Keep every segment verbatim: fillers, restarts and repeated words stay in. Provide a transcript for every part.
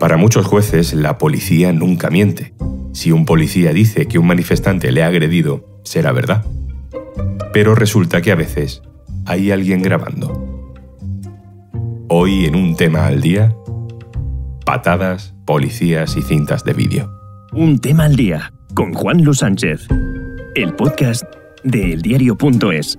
Para muchos jueces, la policía nunca miente. Si un policía dice que un manifestante le ha agredido, será verdad. Pero resulta que a veces hay alguien grabando. Hoy en Un Tema al Día, patadas, policías y cintas de vídeo. Un Tema al Día, con Juan Luis Sánchez. El podcast de el diario punto es.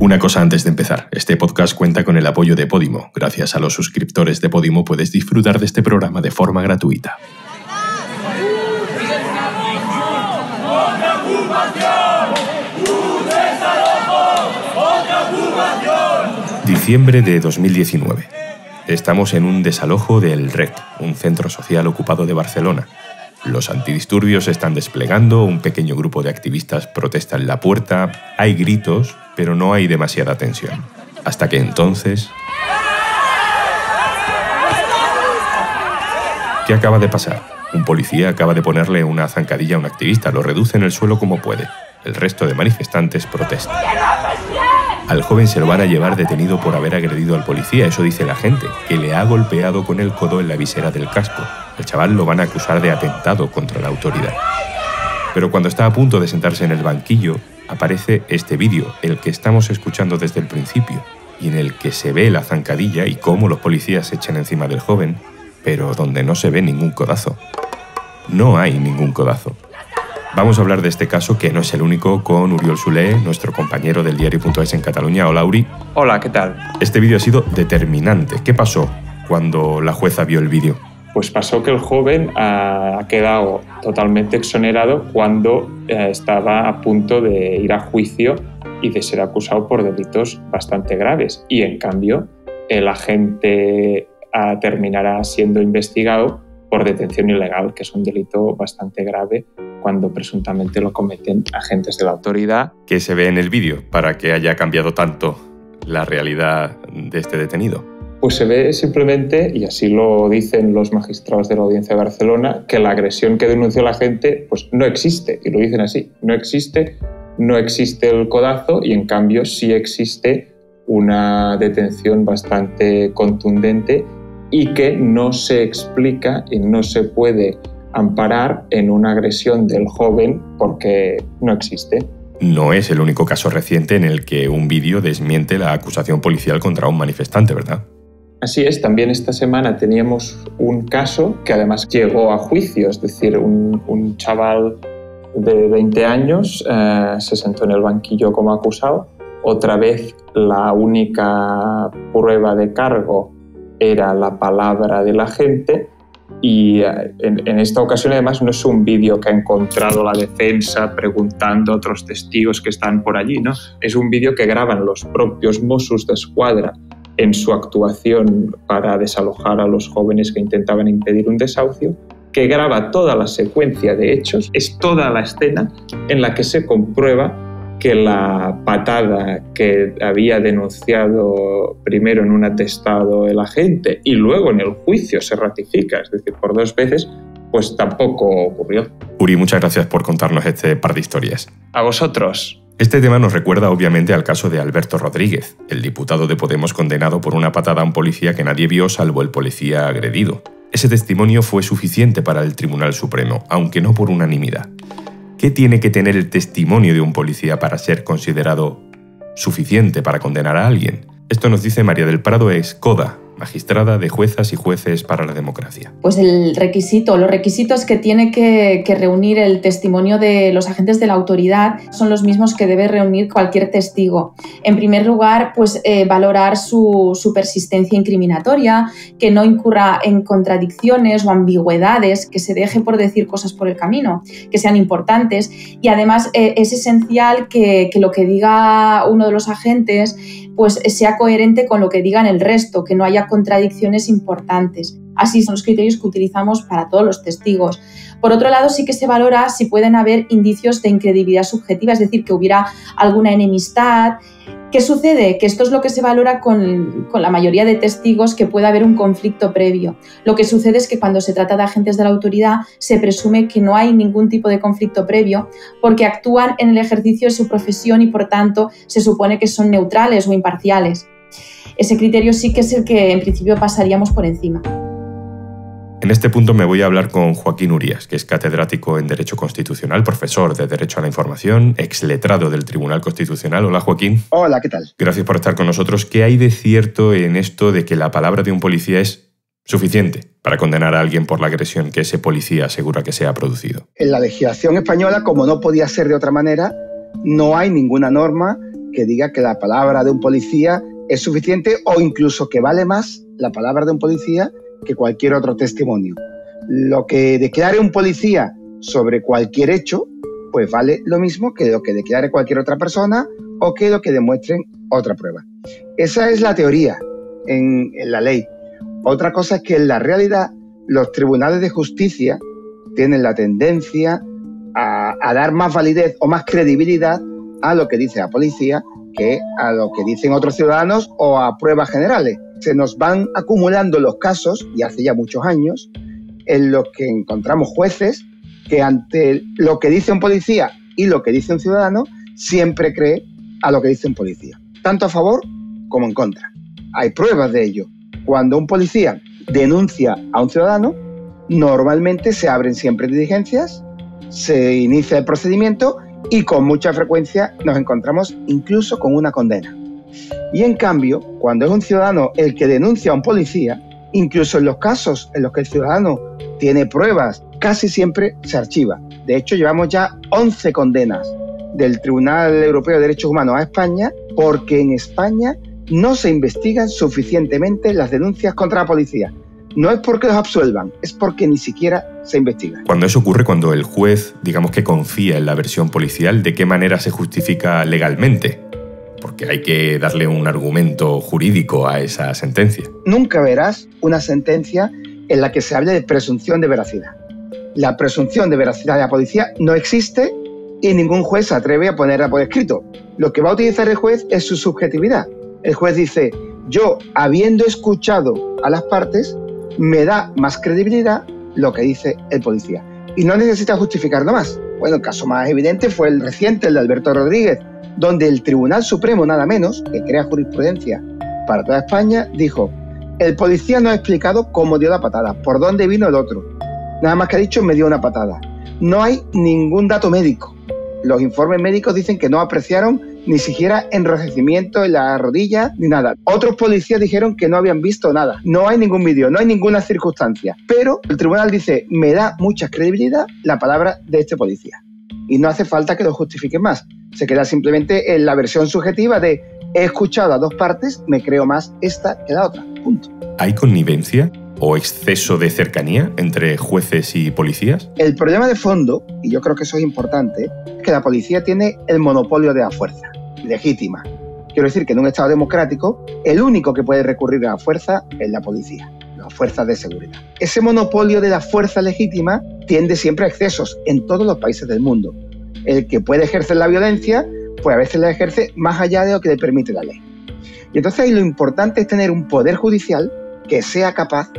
Una cosa antes de empezar, este podcast cuenta con el apoyo de Podimo. Gracias a los suscriptores de Podimo puedes disfrutar de este programa de forma gratuita. Diciembre de dos mil diecinueve. Estamos en un desalojo del R E C, un centro social ocupado de Barcelona. Los antidisturbios se están desplegando, un pequeño grupo de activistas protesta en la puerta, hay gritos, pero no hay demasiada tensión. Hasta que entonces... ¿Qué acaba de pasar? Un policía acaba de ponerle una zancadilla a un activista, lo reduce en el suelo como puede. El resto de manifestantes protesta. Al joven se lo van a llevar detenido por haber agredido al policía, eso dice la gente, que le ha golpeado con el codo en la visera del casco. Al chaval lo van a acusar de atentado contra la autoridad. Pero cuando está a punto de sentarse en el banquillo, aparece este vídeo, el que estamos escuchando desde el principio, y en el que se ve la zancadilla y cómo los policías se echan encima del joven, pero donde no se ve ningún codazo. No hay ningún codazo. Vamos a hablar de este caso, que no es el único, con Oriol Solé, nuestro compañero del diario punto es en Cataluña. Hola, Uri. Hola, ¿qué tal? Este vídeo ha sido determinante. ¿Qué pasó cuando la jueza vio el vídeo? Pues pasó que el joven ha quedado totalmente exonerado cuando estaba a punto de ir a juicio y de ser acusado por delitos bastante graves. Y, en cambio, el agente terminará siendo investigado por detención ilegal, que es un delito bastante grave cuando presuntamente lo cometen agentes de la autoridad. ¿Qué se ve en el vídeo para que haya cambiado tanto la realidad de este detenido? Pues se ve simplemente, y así lo dicen los magistrados de la Audiencia de Barcelona, que la agresión que denunció la gente pues no existe, y lo dicen así, no existe, no existe el codazo, y en cambio sí existe una detención bastante contundente y que no se explica y no se puede amparar en una agresión del joven porque no existe. No es el único caso reciente en el que un vídeo desmiente la acusación policial contra un manifestante, ¿verdad? Así es, también esta semana teníamos un caso que además llegó a juicio, es decir, un, un chaval de veinte años eh, se sentó en el banquillo como acusado. Otra vez la única prueba de cargo era la palabra de la gente, y en, en esta ocasión además no es un vídeo que ha encontrado la defensa preguntando a otros testigos que están por allí, ¿no? Es un vídeo que graban los propios Mossos de Escuadra en su actuación para desalojar a los jóvenes que intentaban impedir un desahucio, que graba toda la secuencia de hechos, es toda la escena en la que se comprueba que la patada que había denunciado primero en un atestado el agente y luego en el juicio se ratifica, es decir, por dos veces, pues tampoco ocurrió. Uri, muchas gracias por contarnos este par de historias. A vosotros. Este tema nos recuerda obviamente al caso de Alberto Rodríguez, el diputado de Podemos condenado por una patada a un policía que nadie vio salvo el policía agredido. Ese testimonio fue suficiente para el Tribunal Supremo, aunque no por unanimidad. ¿Qué tiene que tener el testimonio de un policía para ser considerado suficiente para condenar a alguien? Esto nos dice María del Prado Escoda, magistrada de Juezas y Jueces para la Democracia. Pues el requisito, los requisitos que tiene que, que reunir el testimonio de los agentes de la autoridad son los mismos que debe reunir cualquier testigo. En primer lugar, pues eh, valorar su, su persistencia incriminatoria, que no incurra en contradicciones o ambigüedades, que se deje por decir cosas por el camino, que sean importantes, y además eh, es esencial que, que lo que diga uno de los agentes pues sea coherente con lo que digan el resto, que no haya contradicciones importantes. Así son los criterios que utilizamos para todos los testigos. Por otro lado, sí que se valora si pueden haber indicios de incredibilidad subjetiva, es decir, que hubiera alguna enemistad. ¿Qué sucede? Que esto es lo que se valora con, con la mayoría de testigos, que puede haber un conflicto previo. Lo que sucede es que cuando se trata de agentes de la autoridad se presume que no hay ningún tipo de conflicto previo porque actúan en el ejercicio de su profesión y, por tanto, se supone que son neutrales o imparciales. Ese criterio sí que es el que, en principio, pasaríamos por encima. En este punto me voy a hablar con Joaquín Urías, que es catedrático en Derecho Constitucional, profesor de Derecho a la Información, exletrado del Tribunal Constitucional. Hola, Joaquín. Hola, ¿qué tal? Gracias por estar con nosotros. ¿Qué hay de cierto en esto de que la palabra de un policía es suficiente para condenar a alguien por la agresión que ese policía asegura que se ha producido? En la legislación española, como no podía ser de otra manera, no hay ninguna norma que diga que la palabra de un policía es suficiente o incluso que vale más la palabra de un policía que cualquier otro testimonio. Lo que declare un policía sobre cualquier hecho, pues vale lo mismo que lo que declare cualquier otra persona o que lo que demuestren otra prueba. Esa es la teoría en, en la ley. Otra cosa es que en la realidad los tribunales de justicia tienen la tendencia a, a dar más validez o más credibilidad a lo que dice la policía que a lo que dicen otros ciudadanos o a pruebas generales. Se nos van acumulando los casos, y hace ya muchos años, en los que encontramos jueces que ante lo que dice un policía y lo que dice un ciudadano siempre cree a lo que dice un policía, tanto a favor como en contra. Hay pruebas de ello. Cuando un policía denuncia a un ciudadano, normalmente se abren siempre diligencias, se inicia el procedimiento y con mucha frecuencia nos encontramos incluso con una condena. Y en cambio, cuando es un ciudadano el que denuncia a un policía, incluso en los casos en los que el ciudadano tiene pruebas, casi siempre se archiva. De hecho, llevamos ya once condenas del Tribunal Europeo de Derechos Humanos a España, porque en España no se investigan suficientemente las denuncias contra la policía. No es porque los absuelvan, es porque ni siquiera se investiga. Cuando eso ocurre, cuando el juez, digamos que confía en la versión policial, ¿de qué manera se justifica legalmente? Porque hay que darle un argumento jurídico a esa sentencia. Nunca verás una sentencia en la que se hable de presunción de veracidad. La presunción de veracidad de la policía no existe y ningún juez se atreve a ponerla por escrito. Lo que va a utilizar el juez es su subjetividad. El juez dice, yo, habiendo escuchado a las partes, me da más credibilidad lo que dice el policía. Y no necesita justificarlo más. Bueno, el caso más evidente fue el reciente, el de Alberto Rodríguez, donde el Tribunal Supremo, nada menos, que crea jurisprudencia para toda España, dijo, el policía no ha explicado cómo dio la patada, por dónde vino el otro. Nada más que ha dicho, me dio una patada. No hay ningún dato médico. Los informes médicos dicen que no apreciaron ni siquiera enrojecimiento en la rodilla, ni nada. Otros policías dijeron que no habían visto nada. No hay ningún vídeo, no hay ninguna circunstancia. Pero el tribunal dice, me da mucha credibilidad la palabra de este policía. Y no hace falta que lo justifiquen más. Se queda simplemente en la versión subjetiva de, he escuchado a dos partes, me creo más esta que la otra. Punto. ¿Hay connivencia o exceso de cercanía entre jueces y policías? El problema de fondo, y yo creo que eso es importante, es que la policía tiene el monopolio de la fuerza. Legítima. Quiero decir que en un Estado democrático el único que puede recurrir a la fuerza es la policía, las fuerzas de seguridad. Ese monopolio de la fuerza legítima tiende siempre a excesos en todos los países del mundo. El que puede ejercer la violencia, pues a veces la ejerce más allá de lo que le permite la ley. Y entonces ahí lo importante es tener un poder judicial que sea capaz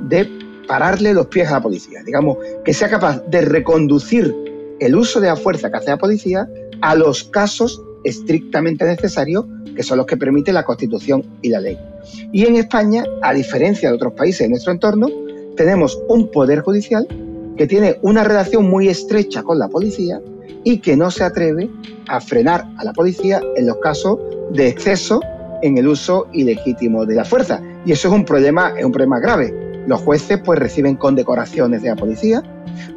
de pararle los pies a la policía, digamos, que sea capaz de reconducir el uso de la fuerza que hace la policía a los casos estrictamente necesario, que son los que permite la Constitución y la ley. Y en España, a diferencia de otros países de nuestro entorno, tenemos un poder judicial que tiene una relación muy estrecha con la policía y que no se atreve a frenar a la policía en los casos de exceso en el uso ilegítimo de la fuerza. Y eso es un problema, es un problema grave. Los jueces pues reciben condecoraciones de la policía.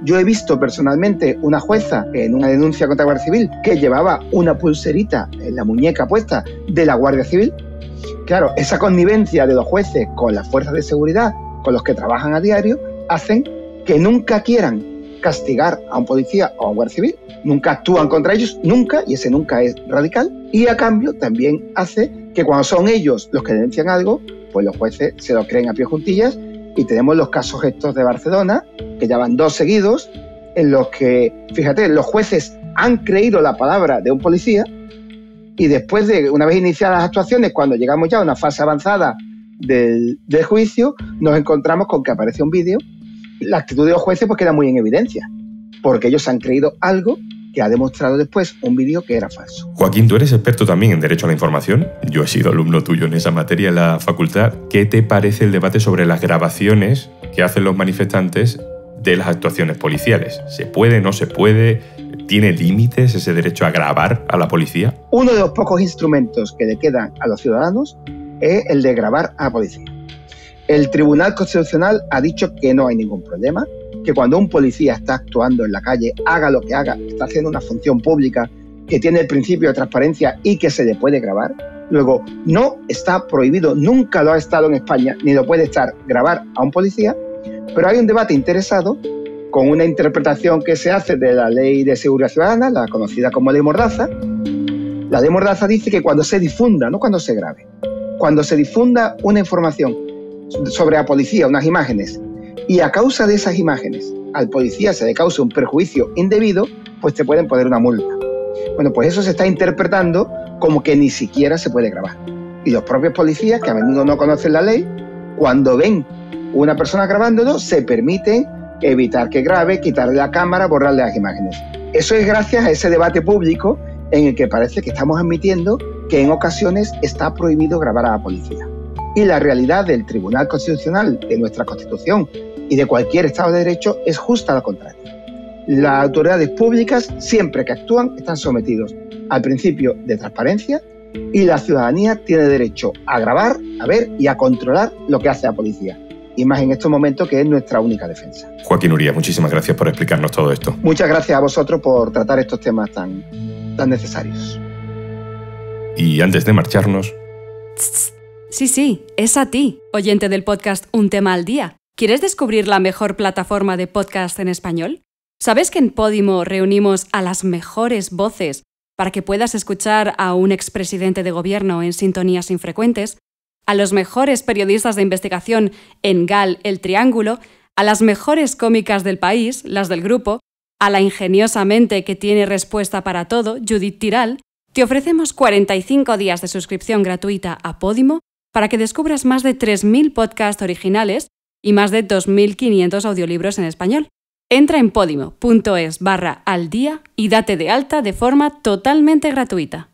Yo he visto personalmente una jueza en una denuncia contra la Guardia Civil que llevaba una pulserita en la muñeca puesta de la Guardia Civil. Claro, esa connivencia de los jueces con las fuerzas de seguridad, con los que trabajan a diario, hacen que nunca quieran castigar a un policía o a un guardia civil, nunca actúan contra ellos, nunca, y ese nunca es radical, y a cambio también hace que cuando son ellos los que denuncian algo, pues los jueces se lo creen a pie juntillas. Y tenemos los casos estos de Barcelona, que ya van dos seguidos, en los que, fíjate, los jueces han creído la palabra de un policía y después de, una vez iniciadas las actuaciones, cuando llegamos ya a una fase avanzada del, del juicio, nos encontramos con que aparece un vídeo. La actitud de los jueces pues queda muy en evidencia, porque ellos han creído algo que ha demostrado después un vídeo que era falso. Joaquín, tú eres experto también en Derecho a la Información. Yo he sido alumno tuyo en esa materia en la facultad. ¿Qué te parece el debate sobre las grabaciones que hacen los manifestantes de las actuaciones policiales? ¿Se puede, no se puede? ¿Tiene límites ese derecho a grabar a la policía? Uno de los pocos instrumentos que le quedan a los ciudadanos es el de grabar a la policía. El Tribunal Constitucional ha dicho que no hay ningún problema, que cuando un policía está actuando en la calle, haga lo que haga, está haciendo una función pública que tiene el principio de transparencia y que se le puede grabar. Luego, no está prohibido, nunca lo ha estado en España, ni lo puede estar, grabar a un policía, pero hay un debate interesado con una interpretación que se hace de la Ley de Seguridad Ciudadana, la conocida como Ley Mordaza. La Ley Mordaza dice que cuando se difunda, no cuando se grabe, cuando se difunda una información sobre la policía, unas imágenes, y a causa de esas imágenes al policía se le cause un perjuicio indebido, pues te pueden poner una multa. Bueno, pues eso se está interpretando como que ni siquiera se puede grabar. Y los propios policías, que a menudo no conocen la ley, cuando ven una persona grabándolo, se permiten evitar que grabe, quitarle la cámara, borrarle las imágenes. Eso es gracias a ese debate público en el que parece que estamos admitiendo que en ocasiones está prohibido grabar a la policía. Y la realidad del Tribunal Constitucional, de nuestra Constitución y de cualquier Estado de Derecho es justa lo contrario. Las autoridades públicas, siempre que actúan, están sometidos al principio de transparencia y la ciudadanía tiene derecho a grabar, a ver y a controlar lo que hace la policía. Y más en estos momentos, que es nuestra única defensa. Joaquín Urías, muchísimas gracias por explicarnos todo esto. Muchas gracias a vosotros por tratar estos temas tan, tan necesarios. Y antes de marcharnos... Sí, sí, es a ti, oyente del podcast Un Tema al Día. ¿Quieres descubrir la mejor plataforma de podcast en español? ¿Sabes que en Podimo reunimos a las mejores voces para que puedas escuchar a un expresidente de gobierno en sintonías infrecuentes, a los mejores periodistas de investigación en Gal, El Triángulo, a las mejores cómicas del país, las del grupo, a la ingeniosa mente que tiene respuesta para todo, Judith Tiral? Te ofrecemos cuarenta y cinco días de suscripción gratuita a Podimo para que descubras más de tres mil podcasts originales y más de dos mil quinientos audiolibros en español. Entra en podimo.es barra al día y date de alta de forma totalmente gratuita.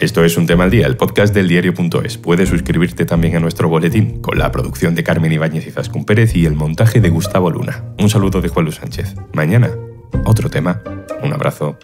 Esto es Un Tema al Día, el podcast del diario punto es. Puedes suscribirte también a nuestro boletín, con la producción de Carmen Ibáñez y Zascún Pérez y el montaje de Gustavo Luna. Un saludo de Juan Luis Sánchez. Mañana, otro tema. Un abrazo.